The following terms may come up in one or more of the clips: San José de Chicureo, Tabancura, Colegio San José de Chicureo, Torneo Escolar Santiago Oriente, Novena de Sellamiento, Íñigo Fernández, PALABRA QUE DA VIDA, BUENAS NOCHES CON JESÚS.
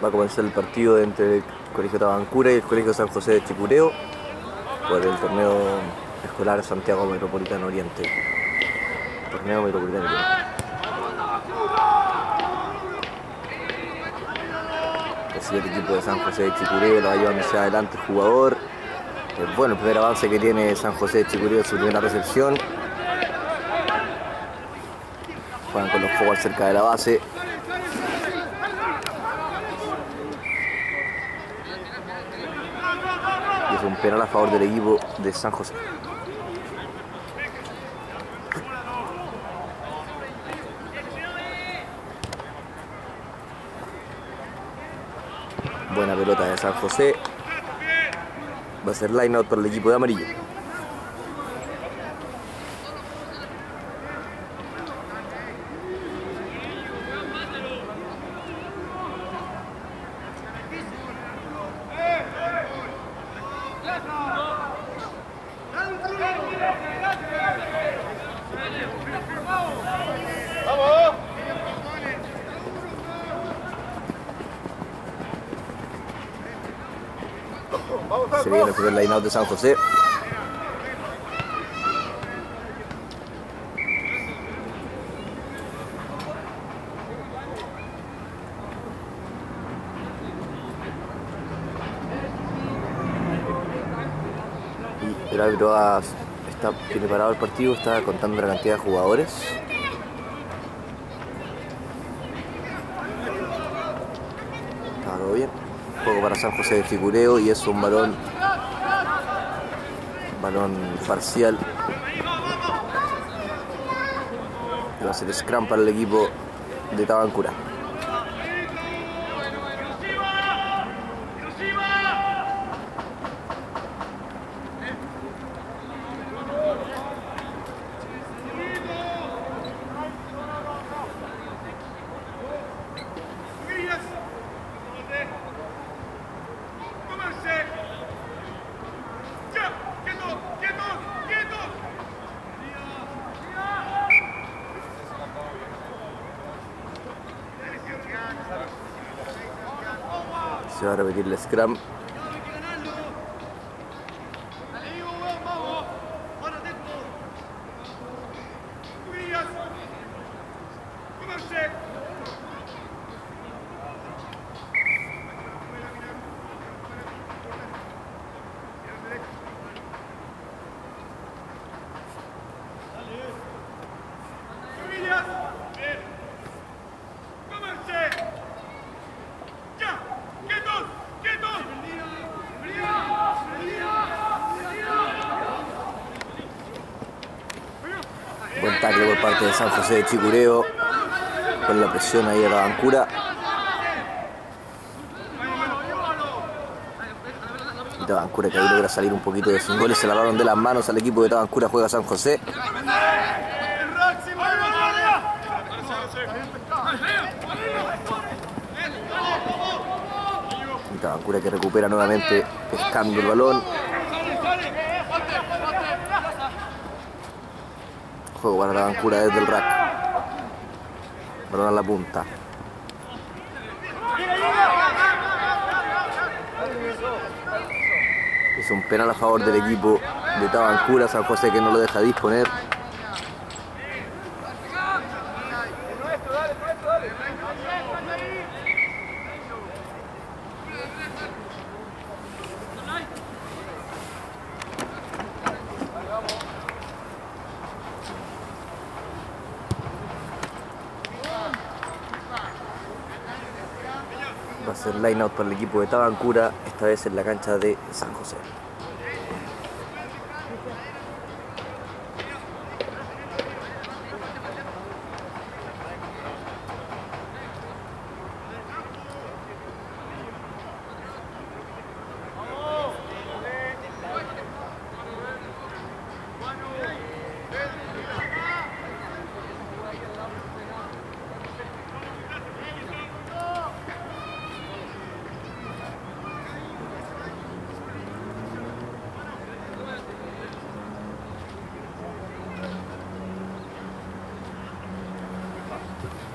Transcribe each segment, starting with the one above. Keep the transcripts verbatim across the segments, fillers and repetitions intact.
Va a comenzar el partido entre el Colegio Tabancura y el Colegio San José de Chicureo por el Torneo Escolar Santiago Metropolitano Oriente. Torneo Metropolitano Oriente. Así el equipo de San José de Chicureo lo va llevando hacia adelante el jugador. Bueno, el primer avance que tiene San José de Chicureo es su primera recepción. Juegan con los jugadores cerca de la base. Y es un penal a favor del equipo de San José. Buena pelota de San José. Va a ser line out para el equipo de amarillo. Se viene el primer line-out de San José. Y el árbitro está preparado el partido, está contando la cantidad de jugadores. Está todo bien. Juego para San José de Chicureo y es un balón balón parcial. Va a ser scrum para el equipo de Tabancura. Se va a repetir el scrum. Buen tackle por parte de San José de Chicureo, con la presión ahí a Tabancura. Y Tabancura que ahí logra salir un poquito de sin goles, se la lavaron de las manos al equipo de Tabancura, juega San José. Y Tabancura que recupera nuevamente pescando el balón. Juego para Tabancura desde el rack. Balón a la punta. Es un penal a favor del equipo de Tabancura. San José que no lo deja disponer. Va a ser line out para el equipo de Tabancura, esta vez en la cancha de San José.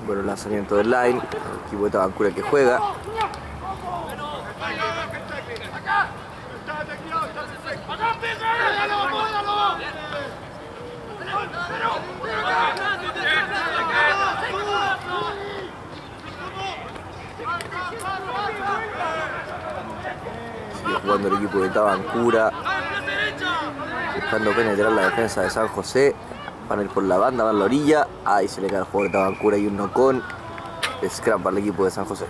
Bueno, lanzamiento del line, el equipo de Tabancura que juega. Sigue jugando el equipo de Tabancura, buscando penetrar la defensa de San José. Van a ir por la banda, van a la orilla. Ahí se le cae el jugador de Tabancura y un no con. Scrum para el equipo de San José.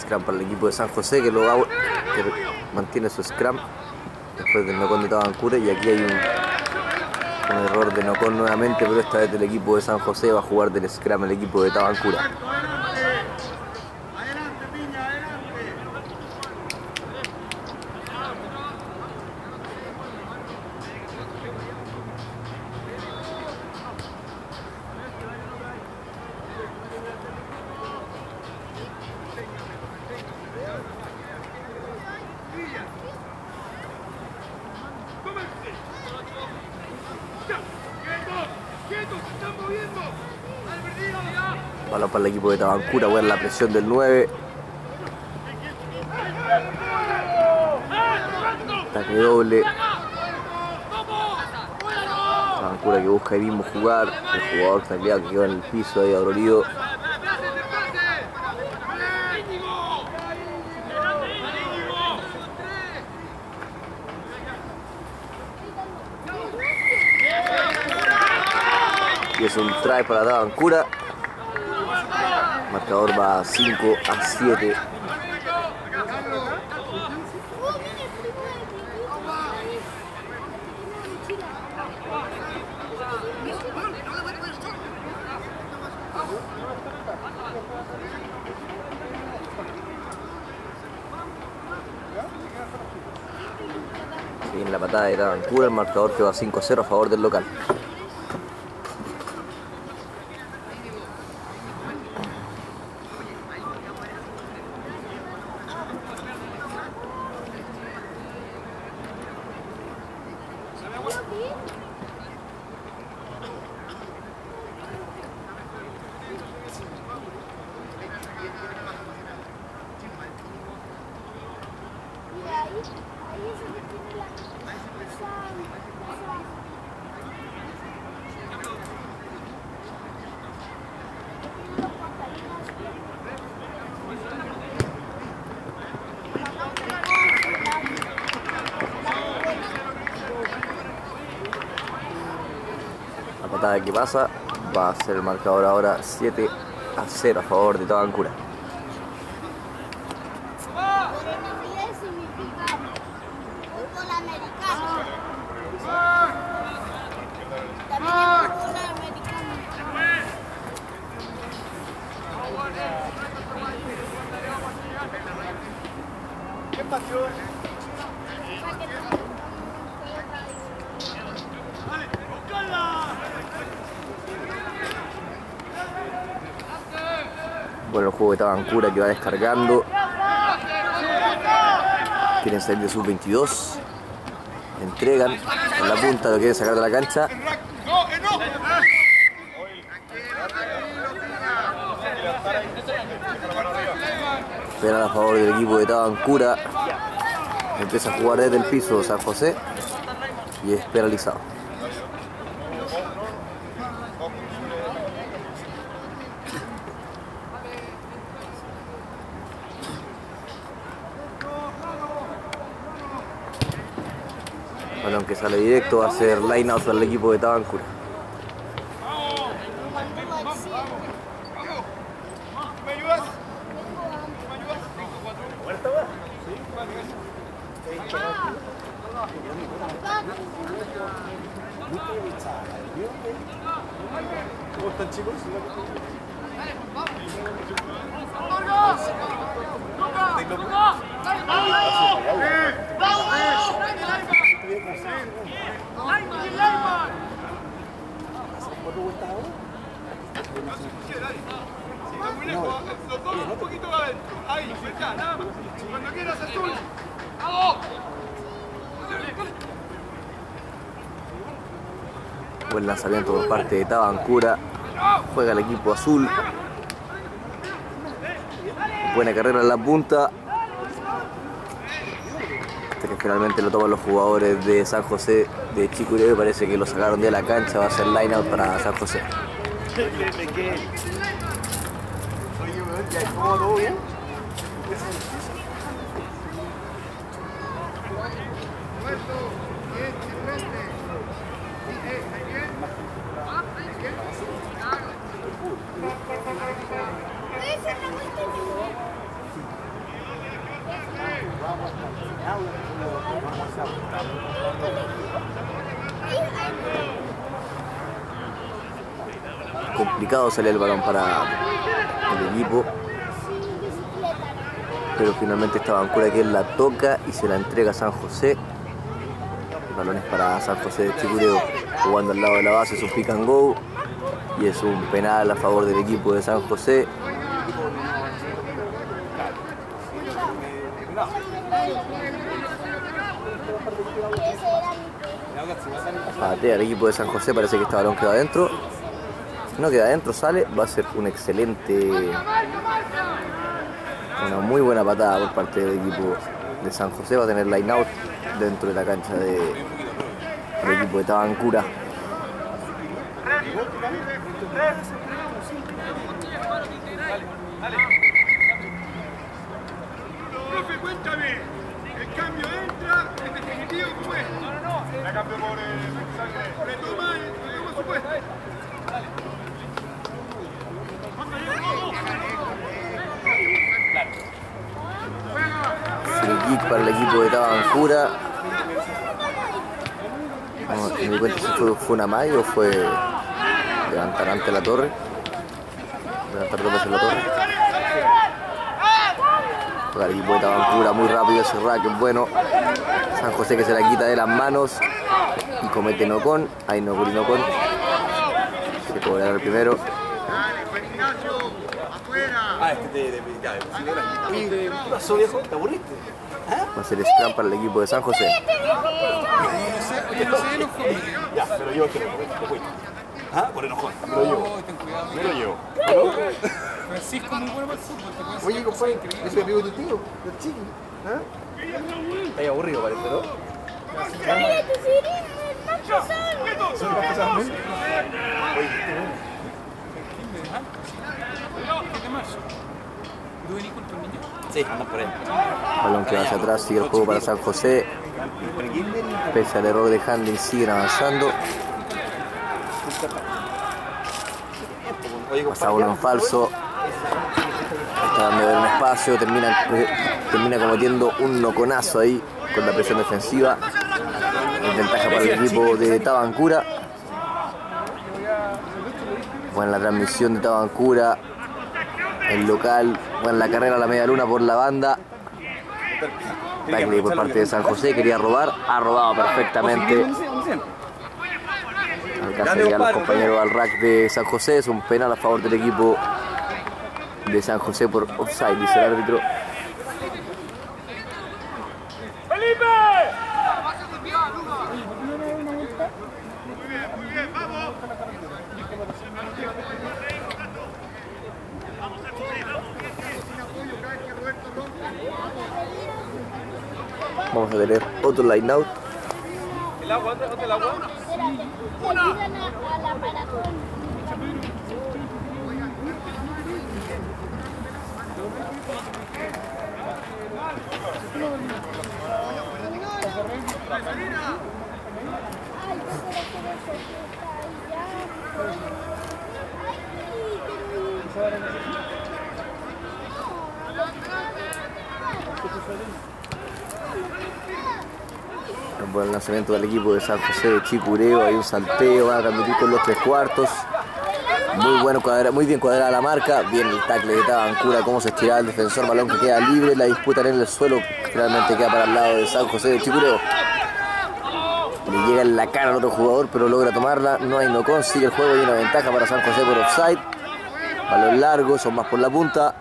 Scrum para el equipo de San José que, lo va, que mantiene su scrum después del nocón de Tabancura, y aquí hay un, un error de nocón nuevamente, pero esta vez el equipo de San José va a jugar del scrum el equipo de Tabancura. Balón para el equipo de Tabancura, buena la presión del nueve. Ataque doble. Tabancura que busca ahí mismo jugar. El jugador tacleado que quedó en el piso ahí adolorido. Y es un try para Tabancura. Marcador va cinco a siete. Bien la patada de Tabancura, el marcador que va cinco a cero a favor del local. Que pasa, va a ser el marcador ahora siete a cero a favor de Tabancura. Bueno, el juego de Tabancura que va descargando. Quieren salir de sus veintidós. Entregan en la punta, lo quieren sacar de la cancha. Penal a favor del equipo de Tabancura. Empieza a jugar desde el piso San José y es penalizado. Balón que sale directo, va a ser line out para el equipo de Tabancura. ¿Cómo están, chicos? Un poquito más adentro. Ahí, cerca, nada más. Cuando quieras, azul. ¡Vamos! Buen lanzamiento por parte de Tabancura. Juega el equipo azul. Buena carrera en la punta. Este que finalmente lo toman los jugadores de San José de Chicureo. Parece que lo sacaron de la cancha. Va a ser line out para San José. ¿Cómo todo bien? Complicado sale el balón para el equipo, pero finalmente esta Tabancura que él la toca y se la entrega a San José. El balón es para San José de Chicureo, jugando al lado de la base. Es un pick and go y es un penal a favor del equipo de San José. Patea el equipo de San José, parece que este balón queda adentro. No queda adentro, sale, va a ser un excelente, una muy buena patada por parte del equipo de San José. Va a tener line out dentro de la cancha de, del equipo de Tabancura. Profe, cuéntame, el cambio entra, el definitivo, ¿cómo es? No, no, no, la cambio por el retoma, como supuesto. Free kick para el equipo de Tabancura. No me cuenta si fue, fue una mayo o fue levantar ante la torre. Levantar dos veces la torre. Para el equipo de Tabancura, muy rápido ese rack, bueno. San José que se la quita de las manos y comete no con. Ahí no con, no con. Se cobrará el primero. Ah, es que te de ¿Qué pasó, viejo? ¿Te aburriste? Va a ser scrum para el equipo de San José. Ya, pero yo te ¿Ah? Por enojón. Me lo llevo. Me lo llevo. Francisco, muy bueno para el fútbol. Oye, compadre, ¿es mi amigo tu tío? ¿El chiqui? ¿Ah? Está aburrido, parece, ¿no? Oye, Sí, anda por él. Balón que va hacia atrás, sigue el juego para San José. Pese al error de handling, siguen avanzando. Pasa balón falso. Está dando un espacio, termina, termina cometiendo un noconazo ahí con la presión defensiva. En ventaja para el equipo de Tabancura. Bueno, la transmisión de Tabancura, el local, bueno, la carrera a la media luna por la banda. Tackle por parte de San José, quería robar, ha robado perfectamente. Alcanza ya los compañeros al rack de San José, es un penal a favor del equipo de San José por offside, dice el árbitro. Vamos a tener otro line out. ¿El agua? ¿El agua? Sí. Buen lanzamiento del equipo de San José de Chicureo. Hay un salteo, van a transmitir con los tres cuartos. Muy bueno, cuadra, muy bien cuadrada la marca. Bien el tackle de Tabancura, cómo se estiraba el defensor. Balón que queda libre, la disputa en el suelo. Realmente queda para el lado de San José de Chicureo. Le llega en la cara al otro jugador, pero logra tomarla. No hay, no consigue el juego y una ventaja para San José por offside. Balón largo, son más por la punta.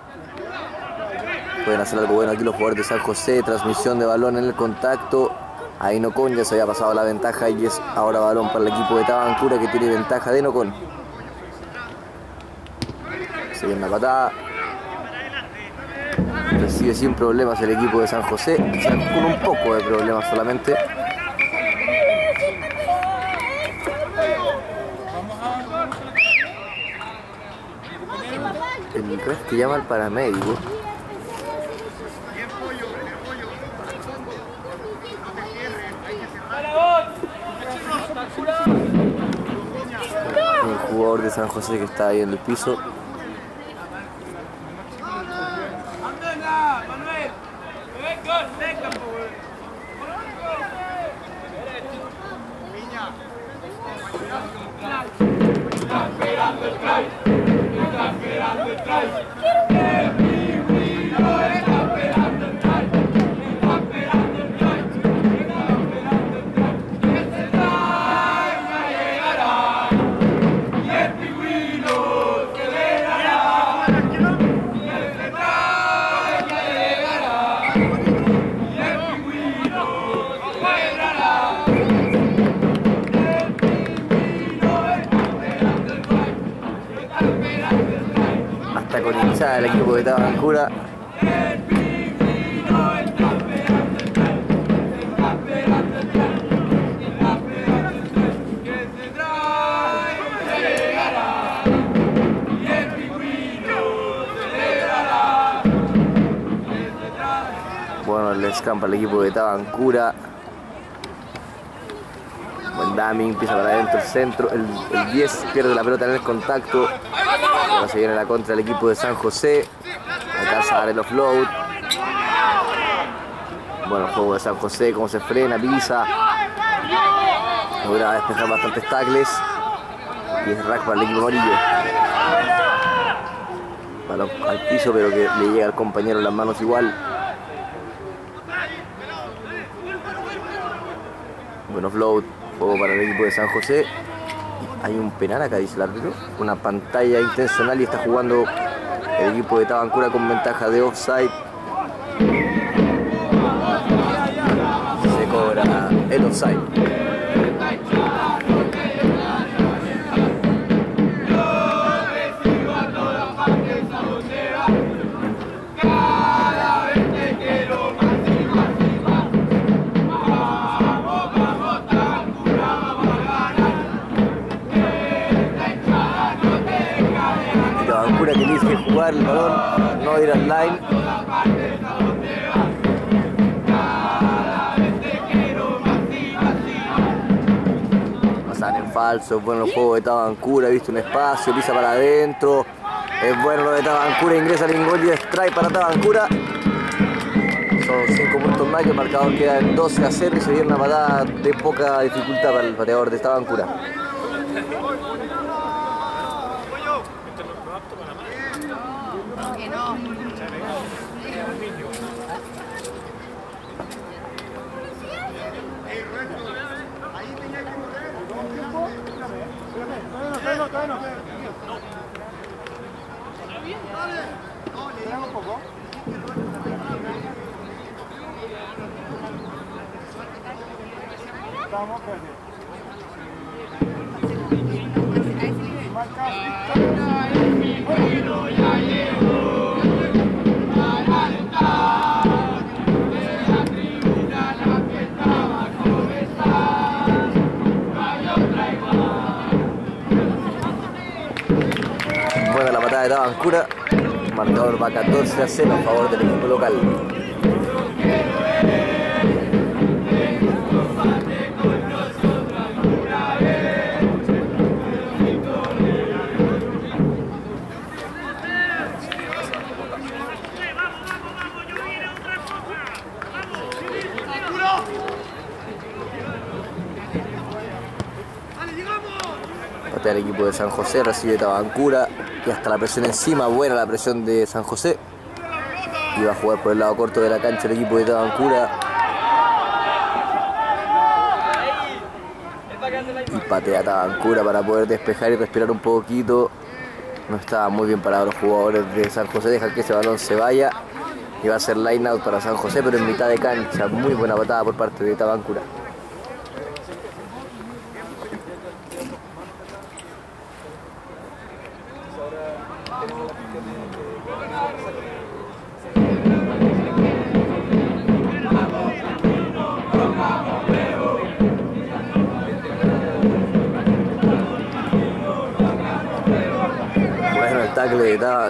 Pueden hacer algo bueno aquí los jugadores de San José. Transmisión de balón en el contacto. Ahí Nocon ya se había pasado la ventaja y es ahora balón para el equipo de Tabancura, que tiene ventaja de Nocon. Se viene la patada. Recibe sin problemas el equipo de San José. Quizás con un poco de problemas solamente. El ref que llama al paramédico. El jugador de San José que está ahí en el piso. El equipo de Tabancura. Bueno, le escampa el equipo de Tabancura. Buen daming, empieza para adentro el centro. El diez pierde la pelota en el contacto. Ahora se viene la contra el equipo de San José. Alcanza a dar el offload. Bueno, el juego de San José, cómo se frena, pisa. Logra despejar bastantes tackles. Y es rack para el equipo amarillo. Balón al piso, pero que le llega al compañero en las manos igual. Buen offload, juego para el equipo de San José. Hay un penal acá, dice el árbitro. Una pantalla intencional y está jugando el equipo de Tabancura con ventaja de offside. Se cobra el offside. Que elige jugar el balón, no ir al line. Pasan en falso, es bueno el juego de Tabancura, viste un espacio, pisa para adentro. Es bueno lo de Tabancura, ingresa el gol y strike para Tabancura. Son cinco puntos más que el marcador queda en doce a cero y se viene una patada de poca dificultad para el bateador de Tabancura. Buena la patada de Tabancura. Marcador va catorce a cero a favor del equipo local. Patea el equipo de San José, recibe Tabancura y hasta la presión encima, buena la presión de San José. Y va a jugar por el lado corto de la cancha el equipo de Tabancura. Y patea Tabancura para poder despejar y respirar un poquito. No estaba muy bien parado los jugadores de San José, dejan que ese balón se vaya. Y va a ser line out para San José, pero en mitad de cancha. Muy buena patada por parte de Tabancura.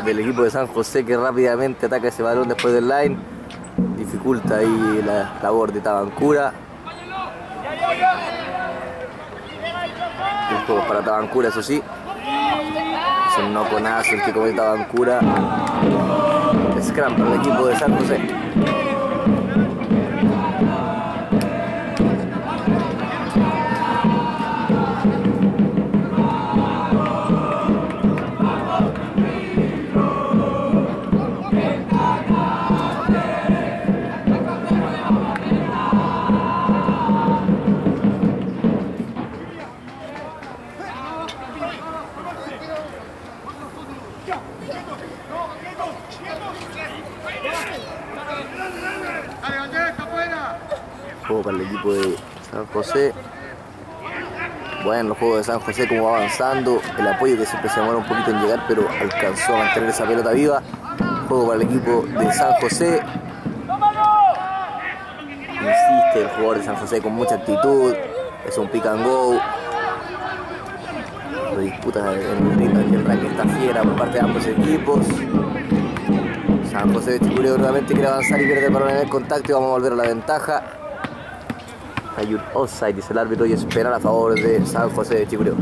Del equipo de San José, que rápidamente ataca ese balón después del line, dificulta ahí la labor de Tabancura. El juego para Tabancura, eso sí, es un no conazo el que comete Tabancura. Scrum para el equipo de San José. Para el equipo de San José. Bueno, los juegos de San José, como va avanzando, el apoyo que siempre se demora un poquito en llegar, pero alcanzó a mantener esa pelota viva. Juego para el equipo de San José. Insiste el jugador de San José con mucha actitud. Es un pick and go. Lo disputa en el rack, está fiera por parte de ambos equipos. San José de Chicureo realmente quiere avanzar y pierde el balón en el contacto y vamos a volver a la ventaja. Hay un offside, dice el árbitro, y es penal a favor de San José de Chicureo.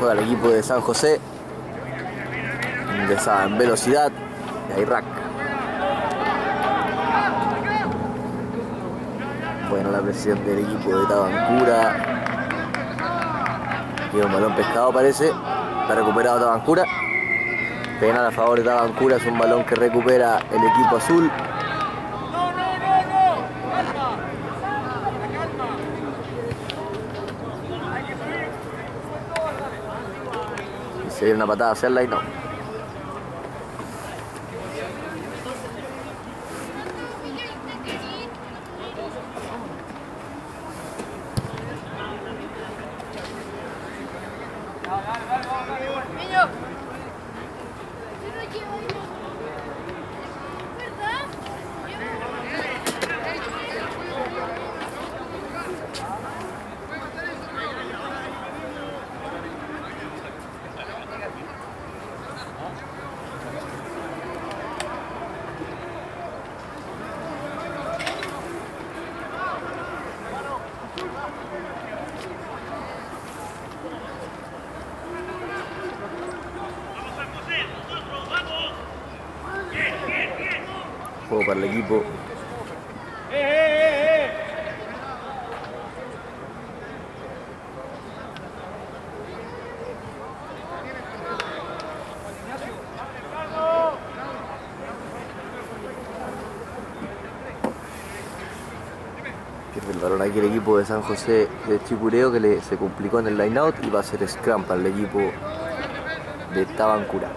Juega el equipo de San José, ingresada en velocidad, y ahí rack. Bueno, la presión del equipo de Tabancura, tiene un balón pescado parece, la ha recuperado Tabancura, penal a favor de Tabancura, es un balón que recupera el equipo azul. Se viene una patada a hacerla y no. Juego para el equipo pierde el balón aquí el equipo de San José de Chicureo, que le, se complicó en el line out, y va a ser scrum para el equipo de Tabancura.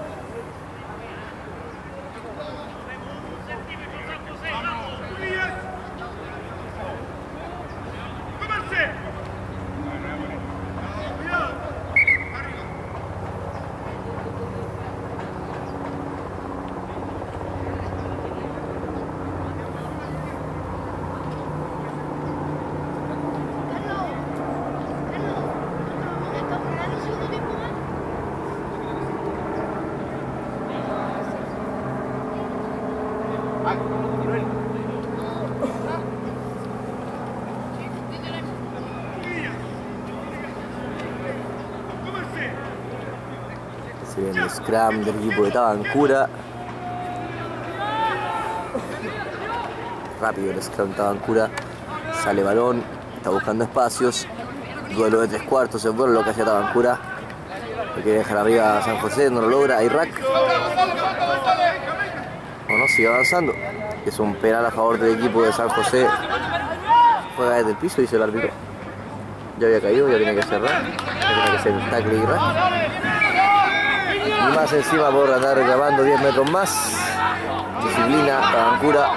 Se viene el scrum del equipo de Tabancura. Rápido el scrum de Tabancura. Sale balón, está buscando espacios. Duelo de tres cuartos, el duelo lo que hace Tabancura. Lo quiere dejar arriba a San José, no lo logra. Hay rack. Bueno, sigue avanzando. Es un penal a favor del equipo de San José. Juega desde el piso, dice el árbitro. Ya había caído, ya tenía que hacer rack. Ya tenía que hacer un tackle y rack. Y más encima por andar reclamando diez metros más. Disciplina, Tabancura.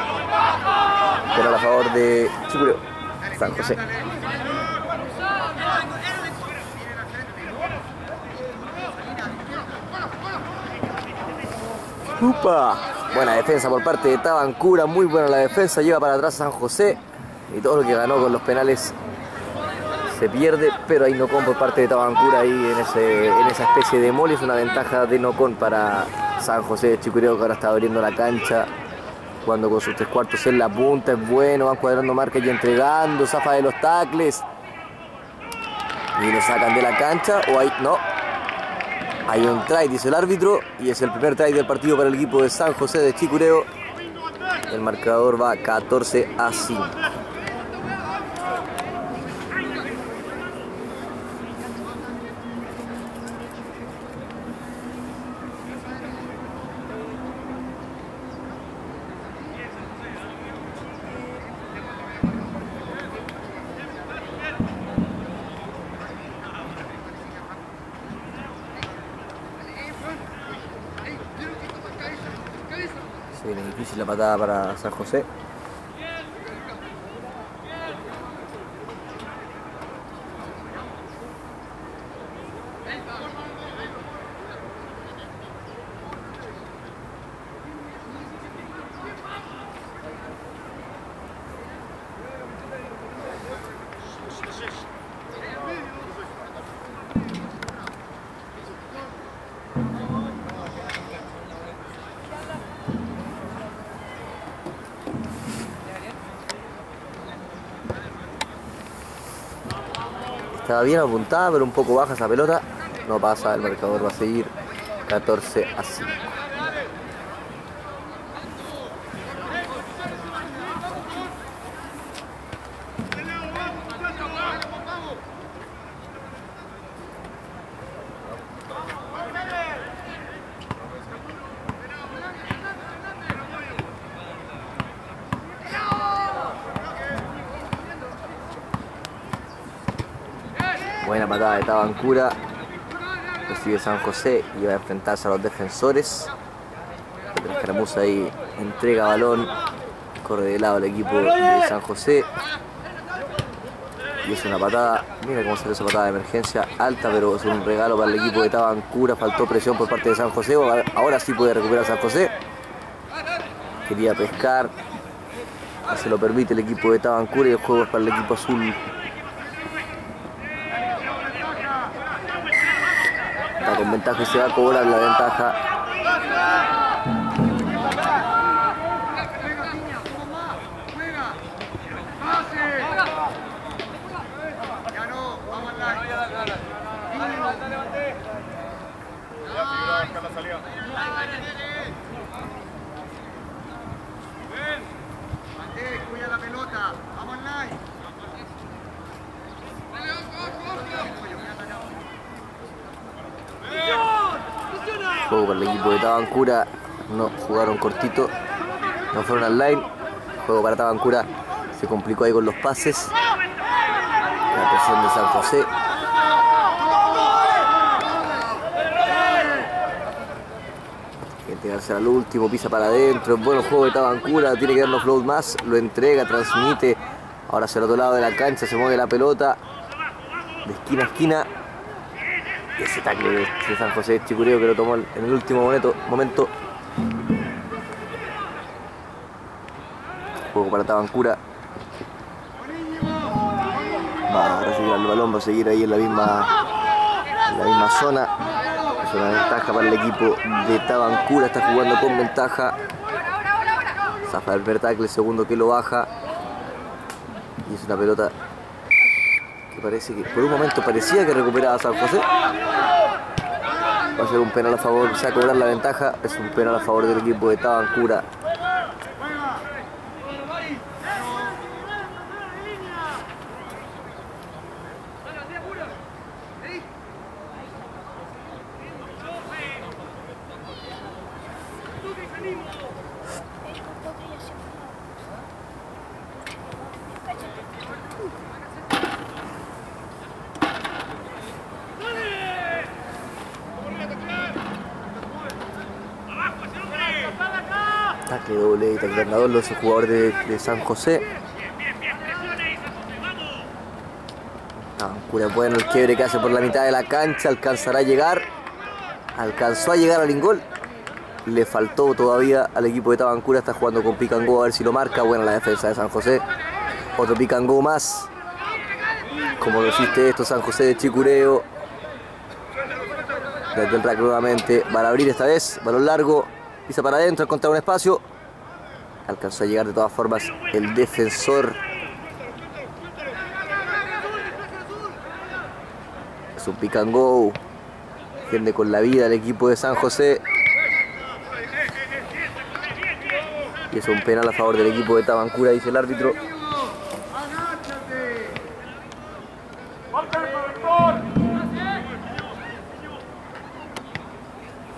Penal a favor de Chicureo, San José. Upa. Buena defensa por parte de Tabancura, muy buena la defensa, lleva para atrás San José y todo lo que ganó con los penales se pierde, pero hay no con por parte de Tabancura ahí en, ese, en esa especie de mole, es una ventaja de no con para San José de Chicureo, que ahora está abriendo la cancha, cuando con sus tres cuartos en la punta, es bueno, van cuadrando marca y entregando, zafa de los tacles y lo sacan de la cancha, o ahí no. Hay un try, dice el árbitro, y es el primer try del partido para el equipo de San José de Chicureo. El marcador va catorce a cinco. La patada para San José. Estaba bien apuntada, pero un poco baja esa pelota. No pasa, el marcador va a seguir catorce a cinco. Buena patada de Tabancura, recibe San José y va a enfrentarse a los defensores. La escaramuza ahí, entrega balón, corre de lado el equipo de San José. Y es una patada, mira cómo sale esa patada de emergencia, alta, pero es un regalo para el equipo de Tabancura. Faltó presión por parte de San José, ahora sí puede recuperar San José. Quería pescar, no se lo permite el equipo de Tabancura y el juego es para el equipo azul. Con ventaja y se va a cobrar la ventaja. Juego para el equipo de Tabancura, no jugaron cortito, no fueron al line. Juego para Tabancura, se complicó ahí con los pases. La presión de San José. Tiene que llegarse al último, pisa para adentro. Bueno, juego de Tabancura, tiene que darnos float más, lo entrega, transmite. Ahora hacia el otro lado de la cancha, se mueve la pelota de esquina a esquina. Y ese tackle de San José de Chicureo que lo tomó en el último momento. Juego para Tabancura. Va a recibir el balón, va a seguir ahí en la misma, en la misma zona. Es una ventaja para el equipo de Tabancura, está jugando con ventaja. Zafa el primer tackle, segundo que lo baja. Y es una pelota que parece que por un momento parecía que recuperaba San José. va a ser un penal a favor, se va a cobrar la ventaja, es un penal a favor del equipo de Tabancura. Tacle doble y tacle andador los jugadores de, de San José. Tabancura, bueno, el quiebre que hace por la mitad de la cancha, alcanzará a llegar, alcanzó a llegar al ingol. Le faltó todavía al equipo de Tabancura, está jugando con Picangó, a ver si lo marca. Buena la defensa de San José. Otro Picangó más. Como lo hiciste esto, San José de Chicureo. Desde el rack nuevamente, para abrir esta vez, balón largo, pisa para adentro, encontrar un espacio. Alcanzó a llegar de todas formas el defensor. Es un Picangó. Defiende con la vida el equipo de San José. Que es un penal a favor del equipo de Tabancura, dice el árbitro.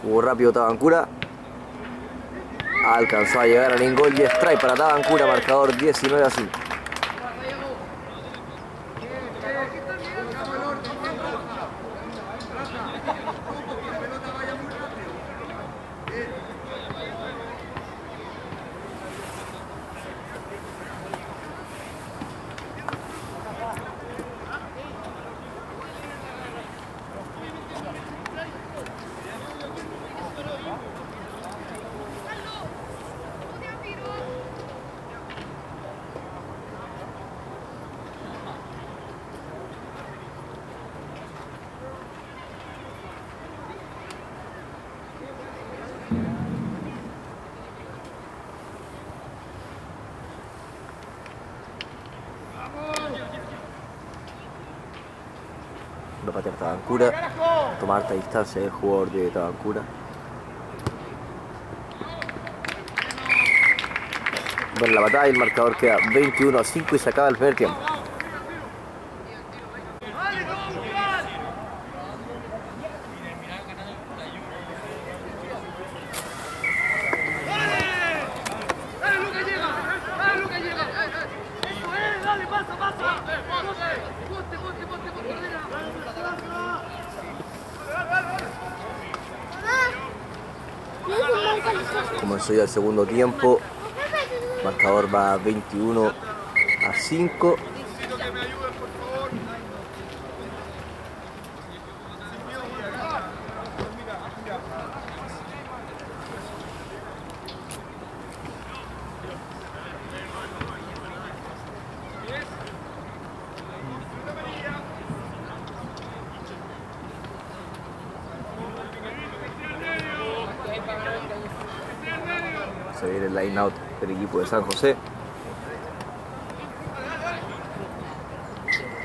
Jugó rápido Tabancura. Alcanzó a llegar al ingol y strike para Tabancura, marcador diecinueve a cinco. Va a patear Tabancura, toma harta distancia el jugador de Tabancura. Bueno, la batalla y el marcador queda veintiuno a cinco y se acaba el primer tiempo. Comenzó ya el segundo tiempo, marcador va veintiuno a cinco. Se viene el line out del equipo de San José.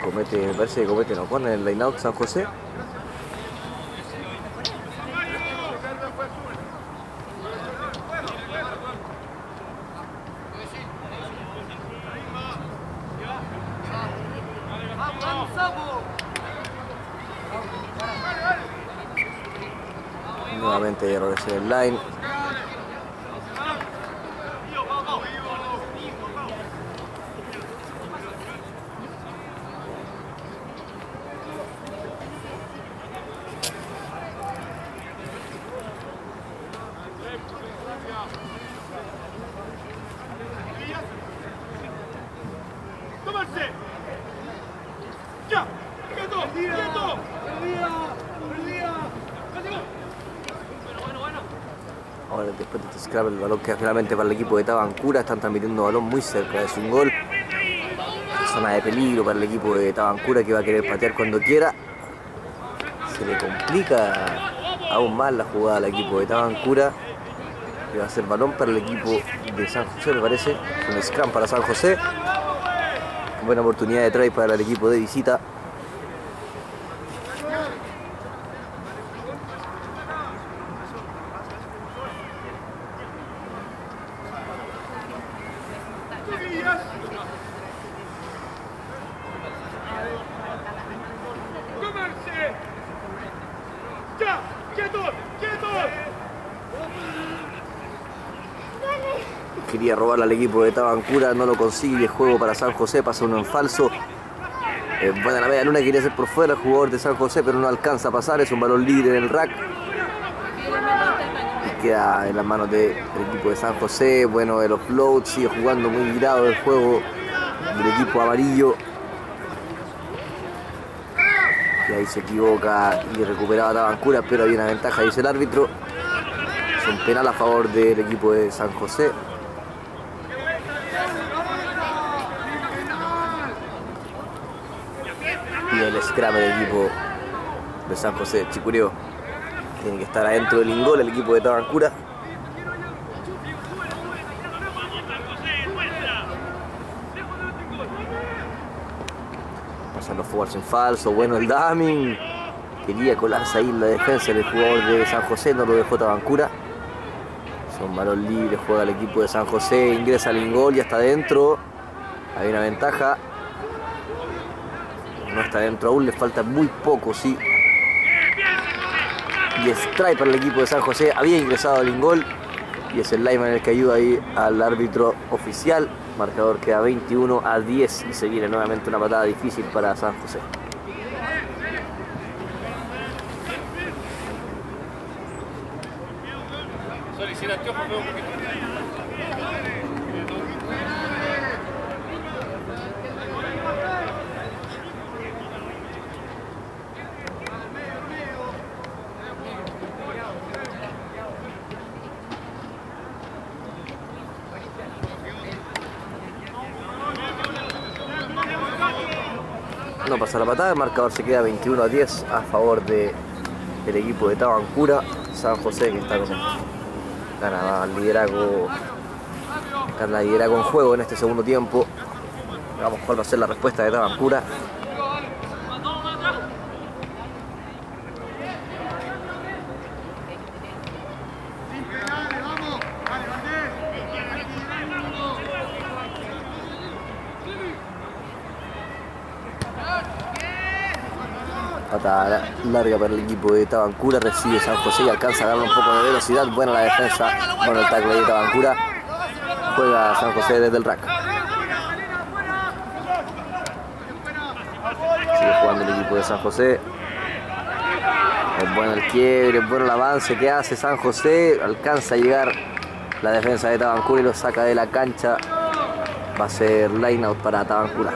Comete, me parece que comete, no pone el line out San José. Nuevamente errores en el line. Ahora después de este scrap el balón queda finalmente para el equipo de Tabancura. Están transmitiendo balón muy cerca, es un gol. Zona de peligro para el equipo de Tabancura, que va a querer patear cuando quiera. Se le complica aún más la jugada al equipo de Tabancura. Que va a ser balón para el equipo de San José, me parece. Un scrum para San José. Buena oportunidad de try para el equipo de visita. Quería robarle al equipo de Tabancura, no lo consigue, juego para San José, pasa uno en falso. Eh, bueno, la media luna quería hacer por fuera el jugador de San José, pero no alcanza a pasar, es un balón libre en el rack. Y queda en las manos del equipo de San José, bueno, el offload, sigue jugando muy mirado el juego del equipo amarillo. Y ahí se equivoca y recuperaba Tabancura, pero hay una ventaja, dice el árbitro. Es un penal a favor del equipo de San José. Y el scrum del equipo de San José de Chicureo. Tiene que estar adentro del ingol el equipo de Tabancura. Pasan los forwards en falso. Bueno, el daming. Quería colarse ahí en la defensa del jugador de San José. No lo dejó Tabancura. Son balón libre. Juega el equipo de San José. Ingresa al ingol y hasta adentro. Hay una ventaja. No está dentro aún, le falta muy poco, sí. Y strike para el equipo de San José. Había ingresado al ingol. Y es el lineman el que ayuda ahí al árbitro oficial. Marcador queda veintiuno a diez. Y se viene nuevamente una patada difícil para San José. No pasa la patada, el marcador se queda veintiuno a diez a favor de, del equipo de Tabancura. San José que está con gana liderazgo, gana liderazgo en juego en este segundo tiempo. Veamos cuál va a ser la respuesta de Tabancura. Larga para el equipo de Tabancura, recibe San José y alcanza a darle un poco de velocidad. Buena la defensa, bueno el tackle de Tabancura, juega San José desde el rack. Sigue jugando el equipo de San José. Es bueno el quiebre, es bueno el avance que hace San José, alcanza a llegar la defensa de Tabancura y lo saca de la cancha. Va a ser line out para Tabancura.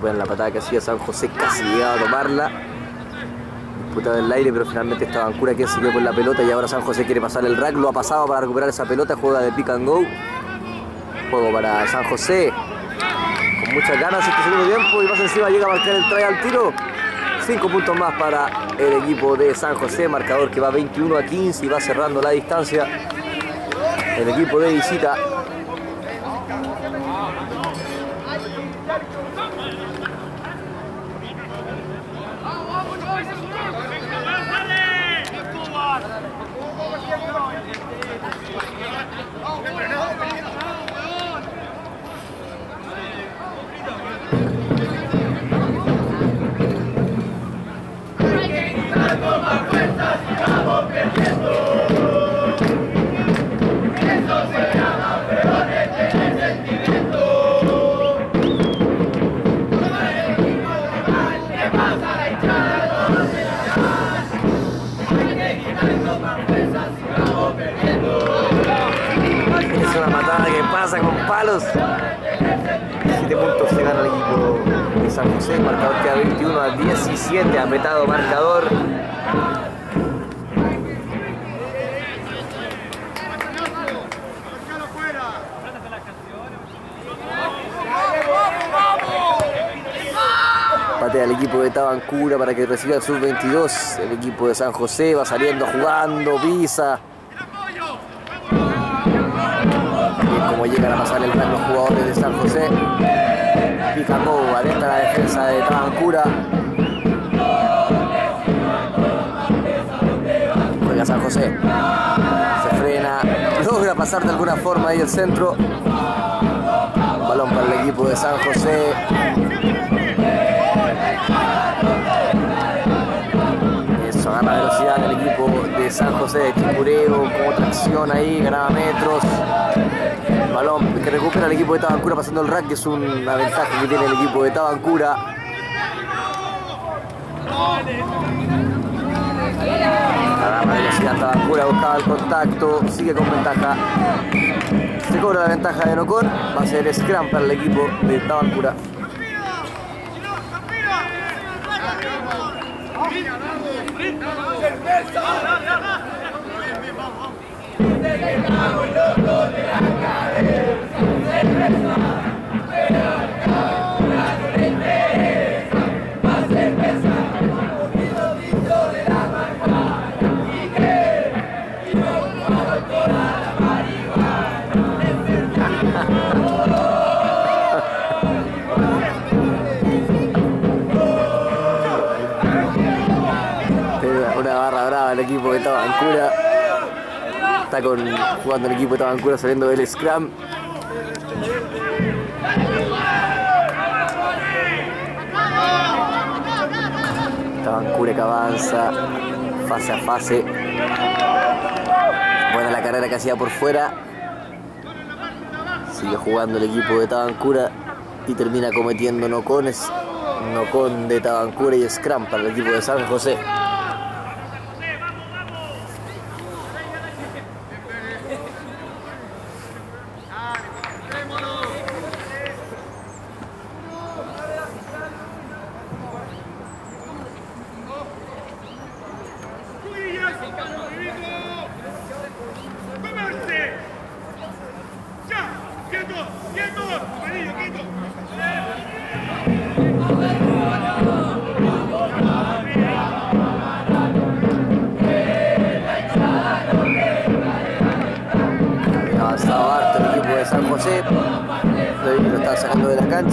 Bueno, la patada que hacía San José casi llegaba a tomarla. Disputada en el aire, pero finalmente esta Tabancura que se quedó con la pelota y ahora San José quiere pasar el rack. Lo ha pasado para recuperar esa pelota, juega de pick and go. Juego para San José. Con muchas ganas este segundo tiempo y más encima llega a marcar el try al tiro. Cinco puntos más para el equipo de San José. Marcador que va veintiuno a quince y va cerrando la distancia. El equipo de visita. Pasa con palos. siete puntos se gana el equipo de San José, marcador queda veintiuno a diecisiete, apretado marcador. Patea el equipo de Tabancura para que reciba el sub veintidós. El equipo de San José va saliendo, jugando, pisa. Bien, como llegan a pasar el plan los jugadores de San José. Picacó, atenta la defensa de Tabancura. Juega San José. Se frena, logra pasar de alguna forma ahí el centro. Balón para el equipo de San José. Eso, gana velocidad el equipo de San José de Chicureo, como tracción ahí, ganaba metros. Balón que recupera el equipo de Tabancura pasando el rack, que es una ventaja que tiene el equipo de Tabancura. Ganaba velocidad Tabancura, buscaba el contacto, sigue con ventaja. Se cobra la ventaja de Nocon, va a ser scrum para el equipo de Tabancura. El equipo de Tabancura está con, jugando el equipo de Tabancura saliendo del scrum. Tabancura que avanza fase a fase. Buena la carrera que hacía por fuera. Sigue jugando el equipo de Tabancura y termina cometiendo nocones. Nocon de Tabancura y scrum para el equipo de San José.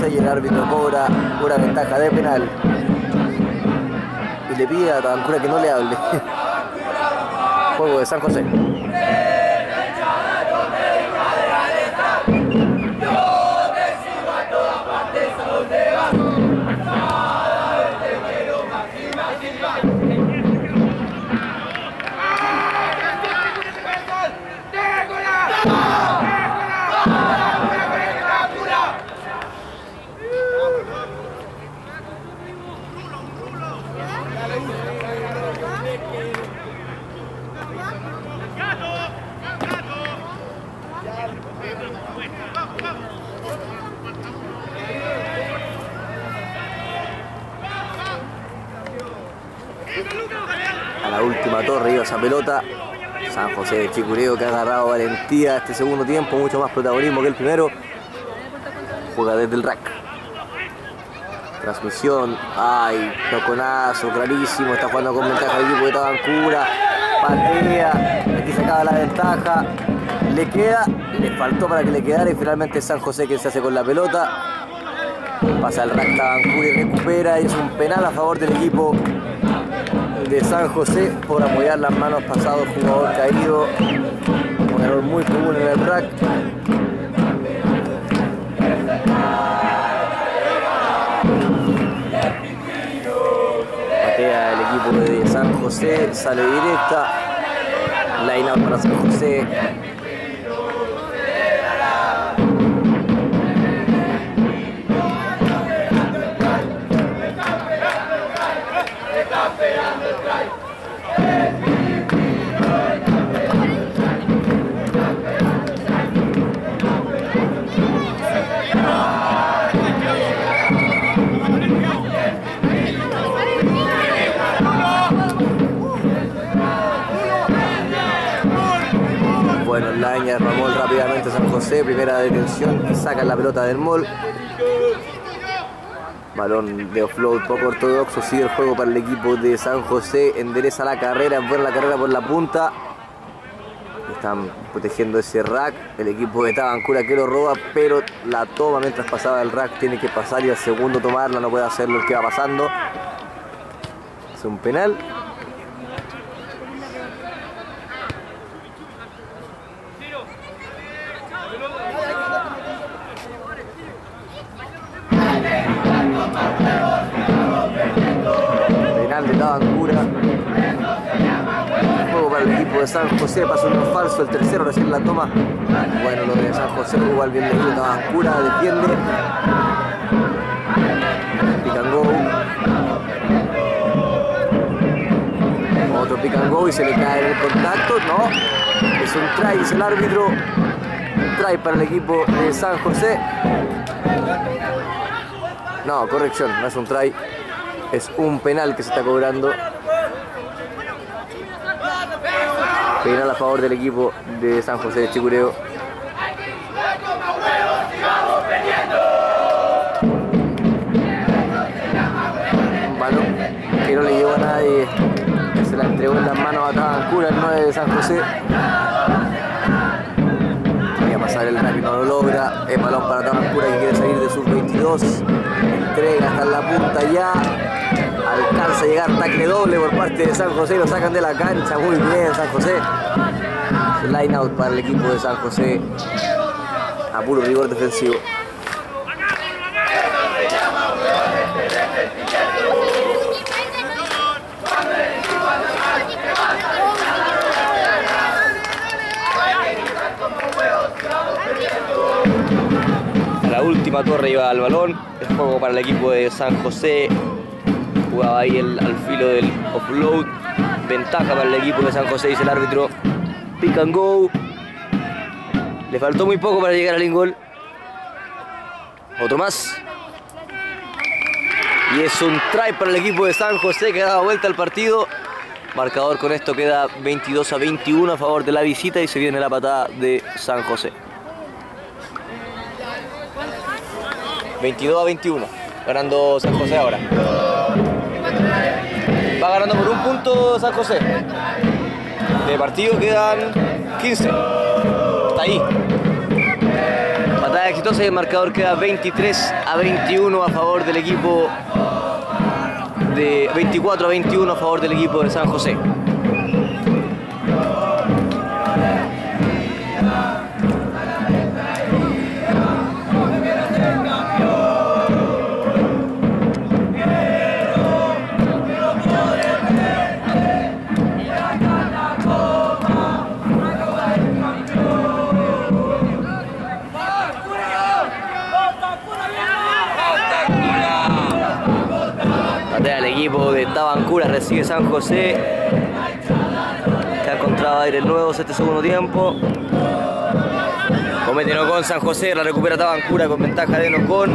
Y el árbitro cobra una ventaja de penal y le pide a Tabancura que no le hable. Juego de San José. Torre iba esa pelota. San José de Chicureo que ha agarrado valentía este segundo tiempo, mucho más protagonismo que el primero. Juega desde el rack. Transmisión. Ay, toconazo, clarísimo. Está jugando con ventaja el equipo de Tabancura. Patea. Aquí se acaba la ventaja. Le queda. Le faltó para que le quedara y finalmente San José que se hace con la pelota. Pasa el rack Tabancura y recupera. Y es un penal a favor del equipo de San José por apoyar las manos pasado jugador caído, un error muy común en el rack. Patea el equipo de San José, sale directa, line out para San José. la Ña Ramón rápidamente San José, primera detención, saca la pelota del Mol. Balón de offload poco ortodoxo, sigue el juego para el equipo de San José, endereza la carrera, es buena la carrera por la punta. Están protegiendo ese rack, el equipo de Tabancura que lo roba, pero la toma mientras pasaba el rack, tiene que pasar y al segundo tomarla, no puede hacerlo el que va pasando. Es un penal. Penal de Tabancura. Juego para el equipo de San José, pasó uno falso, el tercero recién la toma. Bueno, lo de San José, igual bien de Tabancura, defiende. Pick and go. Otro pick and go y se le cae en el contacto. No, es un try, dice el árbitro. Un try para el equipo de San José. No, corrección, no es un try, es un penal que se está cobrando. Penal a favor del equipo de San José de Chicureo. Un balón que no le llegó a nadie, que se la entregó en las manos a Tabancura, el nueve de San José. Quería pasar el rack, no lo logra. Es balón para Tabancura que quiere salir de sus veintidós. Entrega hasta la punta ya, alcanza a llegar, tacle doble por parte de San José, lo sacan de la cancha, muy bien San José. Line out para el equipo de San José, a puro rigor defensivo. La última torre iba al balón, el juego para el equipo de San José, jugaba ahí el, al filo del offload, ventaja para el equipo de San José, dice el árbitro, pick and go, le faltó muy poco para llegar al ingol, otro más, y es un try para el equipo de San José que daba vuelta al partido, marcador con esto queda veintidós a veintiuno a favor de la visita y se viene la patada de San José. veintidós a veintiuno, ganando San José ahora. Va ganando por un punto San José. De partido quedan quince. Está ahí. Batalla exitosa y el marcador queda veintitrés a veintiuno a favor del equipo de veinticuatro a veintiuno a favor del equipo de San José. Tabancura recibe San José, está contra aire el nuevo, este segundo tiempo comete no con San José, la recupera Tabancura con ventaja de no con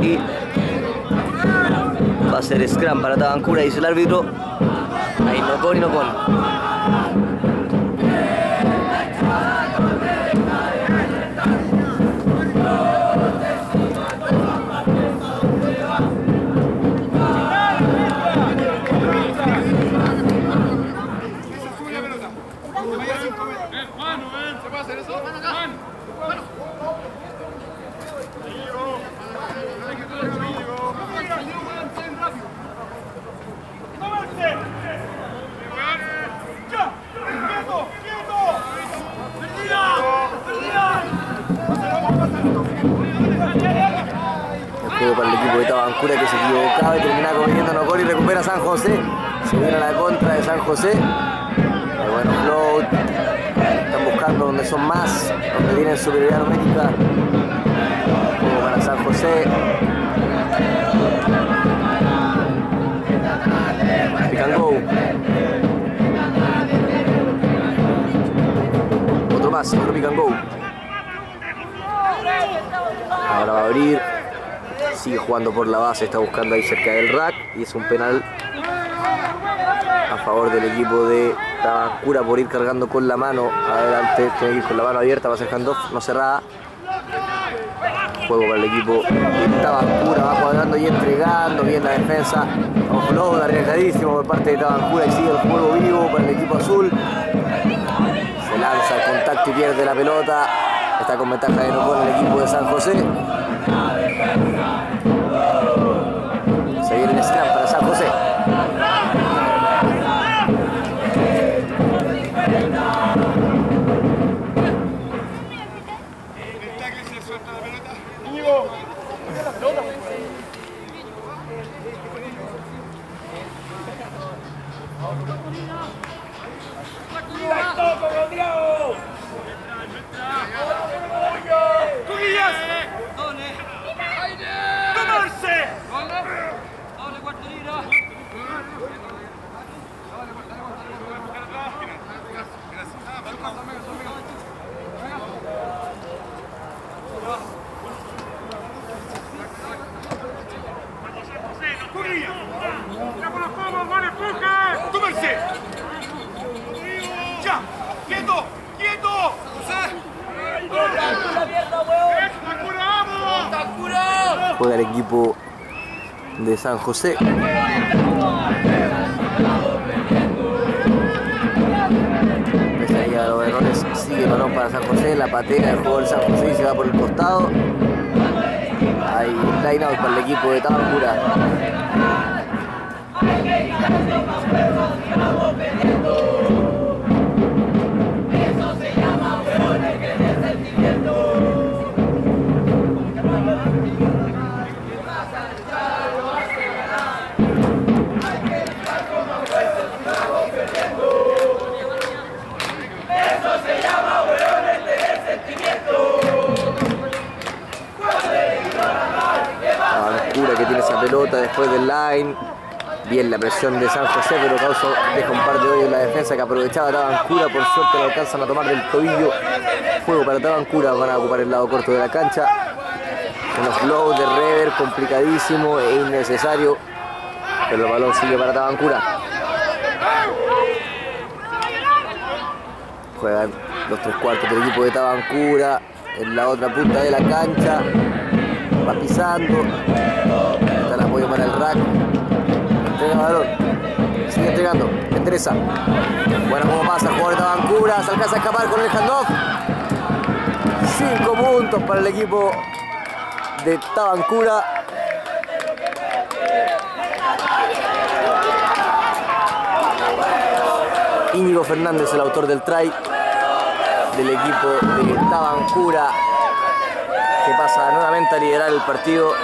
y va a ser scrum para Tabancura, dice el árbitro, ahí no con y no con para el equipo de Tabancura que se equivocaba y termina comiendo no gol y recupera San José, se viene a la contra de San José. Pero bueno, float, están buscando donde son más, donde tienen superioridad numérica, como para San José. Pick and go. Otro más, otro pick and go. Ahora va a abrir, sigue jugando por la base, está buscando ahí cerca del rack y es un penal a favor del equipo de Tabancura por ir cargando con la mano adelante. Tiene que ir con la mano abierta para hacer handoff, no cerrada. Juego para el equipo de Tabancura, va cuadrando y entregando bien la defensa. Offload arriesgadísimo por parte de Tabancura y sigue el juego vivo para el equipo azul. Se lanza al contacto y pierde la pelota. Está con ventaja de no gol el equipo de San José. Se viene el scrum para San José. Juega el equipo de San José. Pese a llegar a los errores, sigue el balón para San José. La patea del juego del San José y se va por el costado. Hay line out para el equipo de Tabancura. Pelota después del line, bien la presión de San José, pero causa deja un par de hoyos en la defensa que aprovechaba Tabancura. Por suerte lo alcanzan a tomar del tobillo. Juego para Tabancura, van a ocupar el lado corto de la cancha. Unos blows de rever complicadísimo e innecesario, pero el balón sigue para Tabancura. Juegan los tres cuartos del equipo de Tabancura en la otra punta de la cancha. Va pisando, está el apoyo para el rack, entrega el balón, sigue entregando, endereza, bueno, como pasa, el jugador de Tabancura, se alcanza a escapar con el handoff. Cinco puntos para el equipo de Tabancura. Íñigo Fernández, el autor del try del equipo de Tabancura, que pasa nuevamente a liderar el partido.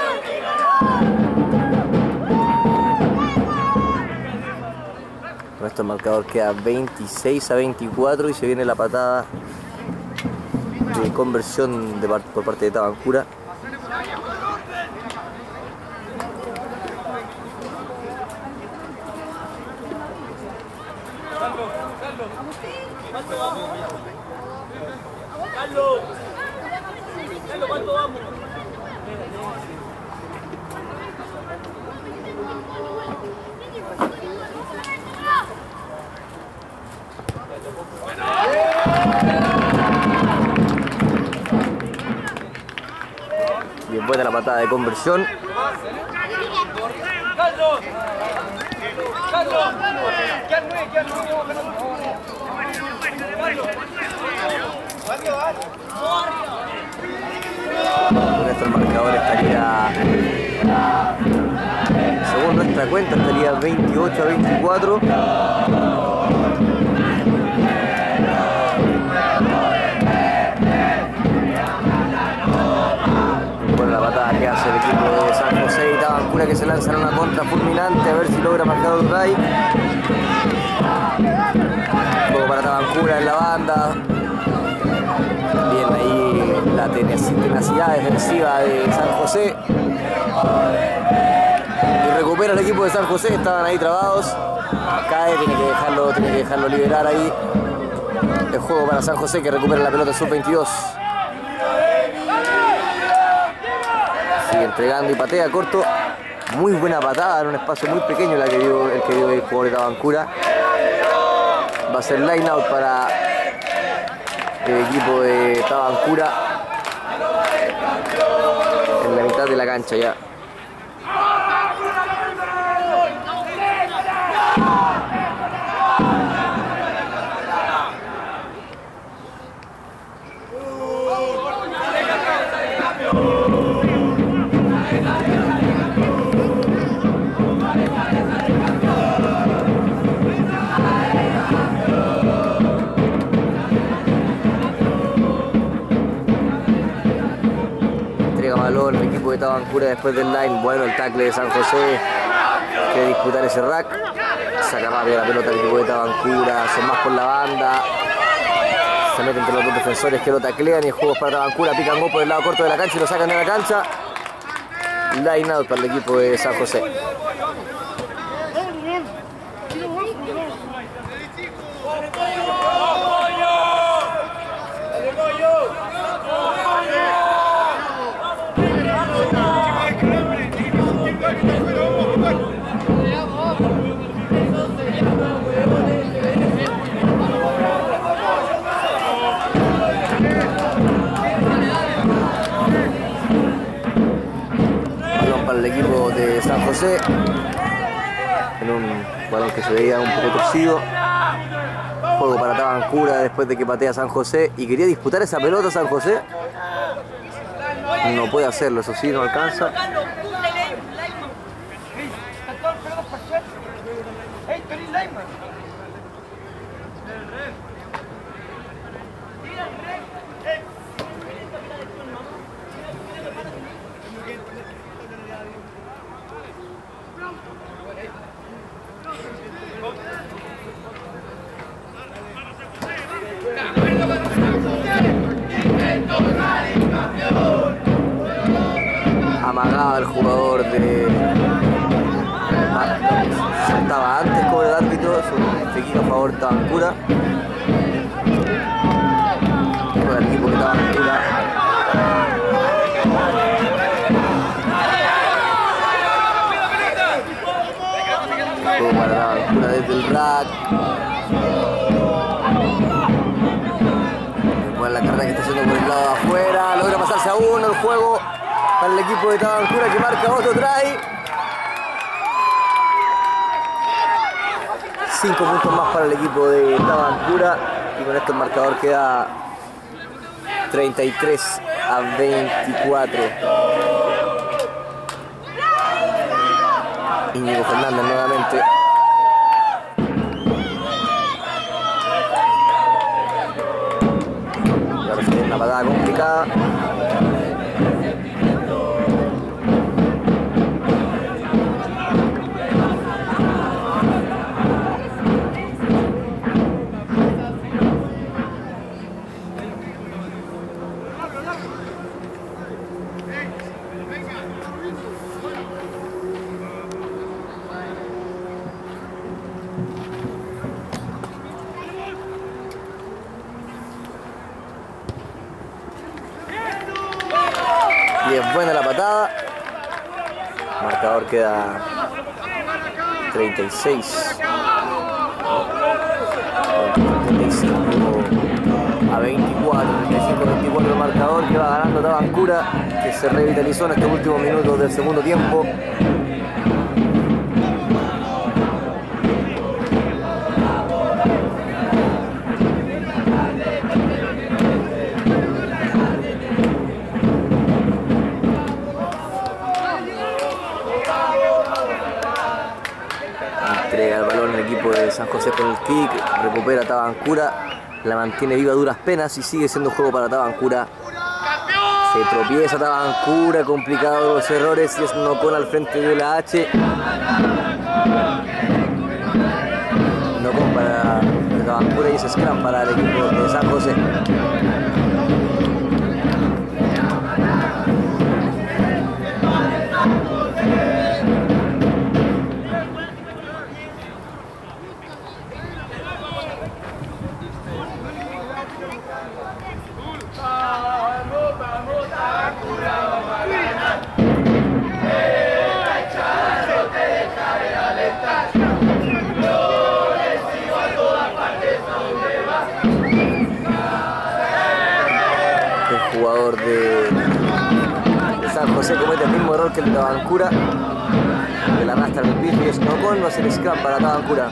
Con esto el marcador queda veintiséis a veinticuatro y se viene la patada de conversión de par por parte de Tabancura. Y después de la patada de conversión, con esto el marcador estaría, según nuestra cuenta, estaría veintiocho a veinticuatro. Bueno, la patada que hace el equipo de San José y Tabancura, que se lanza en una contra fulminante, a ver si logra marcar un drive. Juego para Tabancura en la banda. Bien ahí la tenacidad defensiva de San José. Y recupera el equipo de San José, estaban ahí trabados. Cae, tiene que dejarlo, tiene que dejarlo liberar ahí. El juego para San José, que recupera la pelota sub veintidós. Sigue entregando y patea corto. Muy buena patada en un espacio muy pequeño la que dio el que dio el jugador de Tabancura. a hacer line out para el equipo de Tabancura en la mitad de la cancha ya. Balón, el equipo de Tabancura después del line. Bueno, el tackle de San José, quiere disputar ese rack, saca rápido la pelota el equipo de Tabancura, son más por la banda, se meten entre los dos defensores que lo taclean y juegos para Tabancura, pican gol por el lado corto de la cancha y lo sacan de la cancha. Line out para el equipo de San José. San José, en un balón que se veía un poco torcido, juego para Tabancura después de que patea San José y quería disputar esa pelota San José, no puede hacerlo, eso sí, no alcanza. Amagaba el jugador de... Saltaba antes como el árbitro, su pequeño favor Tabancura. Con el equipo de Tabancura. Todo para Tabancura desde el rack. Bueno, la carrera que está haciendo por el lado de afuera. Logra pasarse a uno el juego. Para el equipo de Tabancura que marca otro try. Cinco puntos más para el equipo de Tabancura. Y con esto el marcador queda treinta y tres a veinticuatro. Íñigo Fernández nuevamente. Y ahora se tiene una patada complicada. Buena la patada. Marcador queda treinta y seis a veinticuatro. treinta y cinco a veinticuatro el marcador que va ganando Tabancura, que se revitalizó en estos últimos minutos del segundo tiempo. San José con el kick, recupera Tabancura, la mantiene viva a duras penas y sigue siendo un juego para Tabancura. Se tropieza Tabancura, complicado los errores y es Nocon al frente de la H. Nocon para Tabancura y es scrum para el equipo de San José. un jugador de San José comete el mismo error que el Tabancura, que la arrastra en el piso y es no con, va a ser scrap para Tabancura.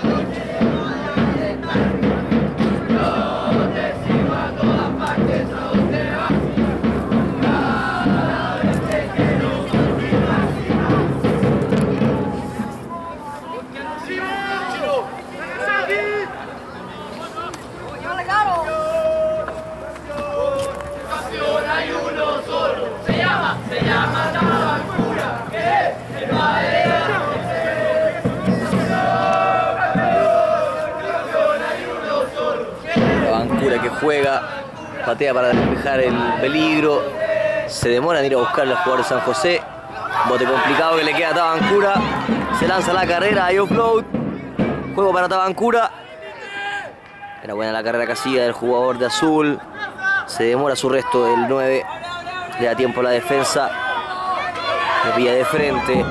Juega, patea para despejar el peligro, se demora en ir a buscar a los jugadores de San José, bote complicado que le queda a Tabancura, se lanza la carrera, hay offload, juego para Tabancura, era buena la carrera casilla del jugador de azul, se demora su resto del nueve, le da tiempo a la defensa, le pilla de frente,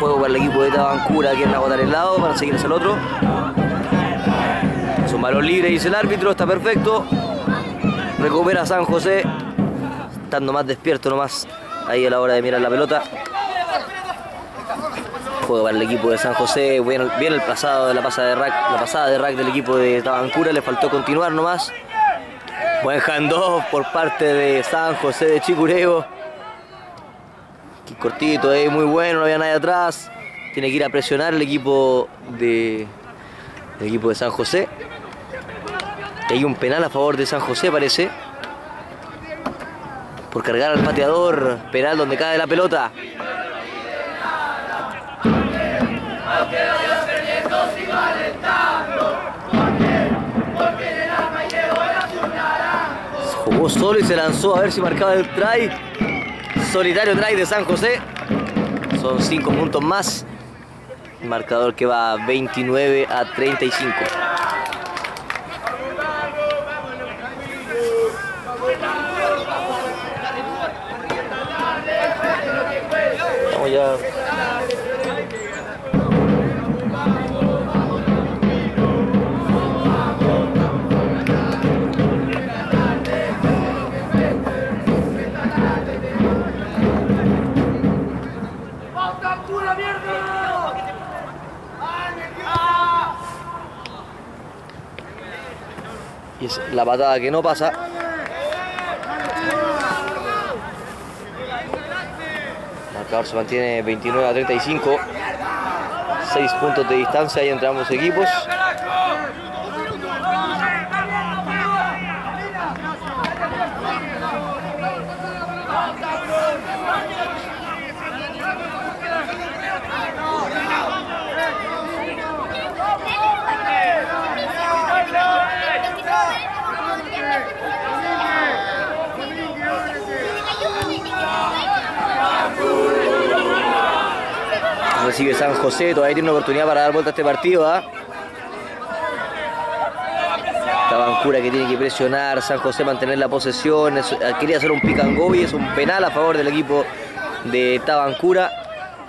juego para el equipo de Tabancura, quieren agotar el lado para seguirse al otro, es un balón libre, dice el árbitro, está perfecto. Recupera San José, estando más despierto nomás ahí a la hora de mirar la pelota. Juego para el equipo de San José, bien, bien el pasado de la pasada de rack, la pasada de rack del equipo de Tabancura, le faltó continuar nomás. Buen handoff por parte de San José de Chicureo. Aquí cortito, eh, muy bueno, no había nadie atrás. Tiene que ir a presionar el equipo de, el equipo de San José. Hay un penal a favor de San José, parece. Por cargar al pateador. Penal donde cae la pelota. Jugó solo y se lanzó a ver si marcaba el try. Solitario try de San José. Son cinco puntos más. Marcador que va veintinueve a treinta y cinco. Ya. Y es la patada que no pasa. Se mantiene veintinueve a treinta y cinco, seis puntos de distancia ahí entre ambos equipos. Recibe San José, todavía tiene una oportunidad para dar vuelta a este partido, ¿eh? Tabancura que tiene que presionar, San José mantener la posesión, es, quería hacer un pick and go y es un penal a favor del equipo de Tabancura.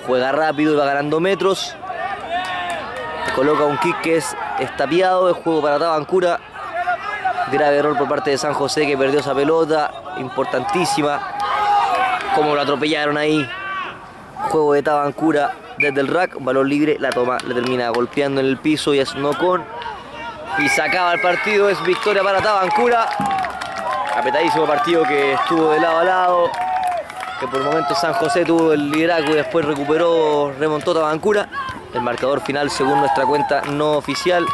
Juega rápido y va ganando metros, coloca un kick que es estapeado, es juego para Tabancura. Grave error por parte de San José que perdió esa pelota, importantísima, como lo atropellaron ahí. Juego de Tabancura desde el rack, balón libre, la toma, le termina golpeando en el piso y es no con. Y se acaba el partido, es victoria para Tabancura. Apretadísimo partido que estuvo de lado a lado, que por el momento San José tuvo el liderazgo y después recuperó, remontó Tabancura. El marcador final según nuestra cuenta no oficial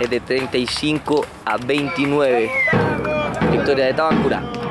es de treinta y cinco a veintinueve. Victoria de Tabancura.